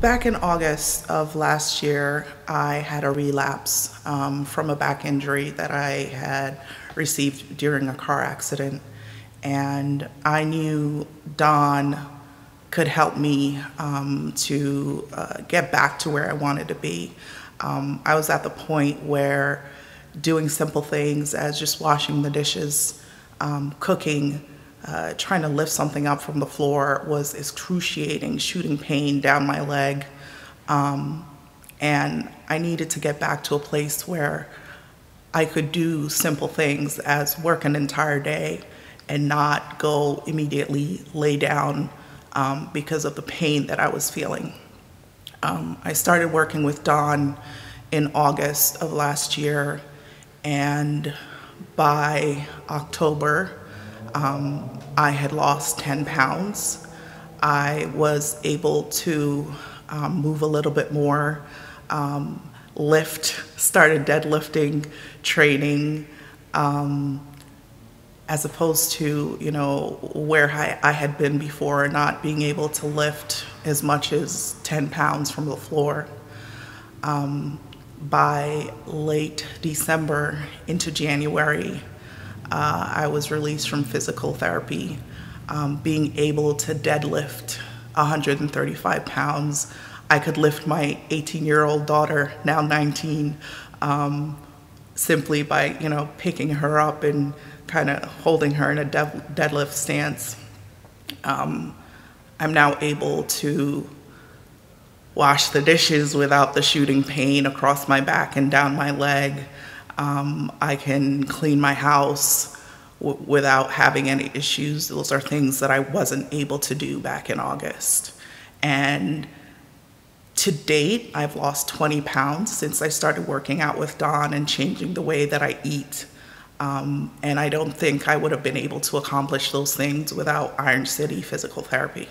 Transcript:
Back in August of last year, I had a relapse from a back injury that I had received during a car accident. And I knew Don could help me to get back to where I wanted to be. I was at the point where doing simple things as just washing the dishes, cooking, trying to lift something up from the floor was excruciating, shooting pain down my leg. And I needed to get back to a place where I could do simple things as work an entire day and not go immediately lay down because of the pain that I was feeling. I started working with Don in August of last year, and by October, I had lost 10 pounds. I was able to move a little bit more, started deadlifting, training, as opposed to, you know, where I had been before, not being able to lift as much as 10 pounds from the floor. By late December into January, I was released from physical therapy, being able to deadlift 135 pounds. I could lift my 18-year-old daughter, now 19, simply by, you know, picking her up and kind of holding her in a deadlift stance. I'm now able to wash the dishes without the shooting pain across my back and down my leg. I can clean my house without having any issues. Those are things that I wasn't able to do back in August. And to date, I've lost 20 pounds since I started working out with Don and changing the way that I eat. And I don't think I would have been able to accomplish those things without Iron City Physical Therapy.